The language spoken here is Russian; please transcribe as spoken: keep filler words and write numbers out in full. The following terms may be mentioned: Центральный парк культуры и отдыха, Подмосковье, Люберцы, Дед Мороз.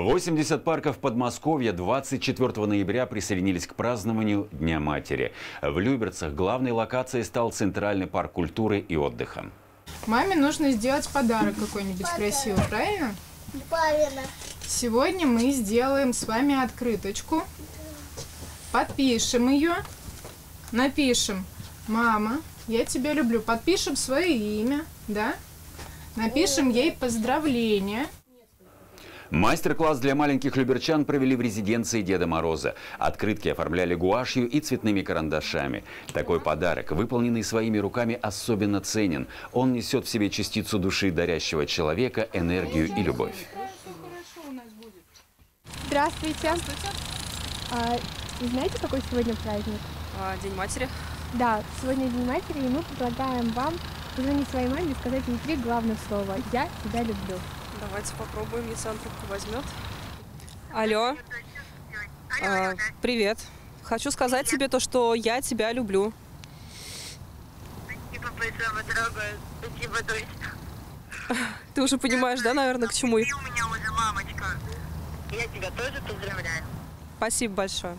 восемьдесят парков Подмосковья двадцать четвёртого ноября присоединились к празднованию Дня матери. В Люберцах главной локацией стал Центральный парк культуры и отдыха. Маме нужно сделать подарок какой-нибудь красивый, правильно? Правильно. Сегодня мы сделаем с вами открыточку. Подпишем ее. Напишем: «Мама, я тебя люблю». Подпишем свое имя, да? Напишем ей поздравления. Мастер-класс для маленьких люберчан провели в резиденции Деда Мороза. Открытки оформляли гуашью и цветными карандашами. Такой подарок, выполненный своими руками, особенно ценен. Он несет в себе частицу души дарящего человека, энергию и любовь. Здравствуйте. Здравствуйте. А, знаете, какой сегодня праздник? А, День матери. Да, сегодня День матери, и мы предлагаем вам позвонить своей маме и сказать ей три главных слова: «Я тебя люблю». Давайте попробуем, если он трубку возьмет. Алло. А, привет. Хочу сказать тебе то, что я тебя люблю. Спасибо большое, мой дорогой. Спасибо, дочь. Ты уже понимаешь, да, наверное, к чему? Ты у меня уже мамочка. Я тебя тоже поздравляю. Спасибо большое.